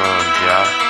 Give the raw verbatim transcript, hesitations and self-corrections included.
Club, y'all.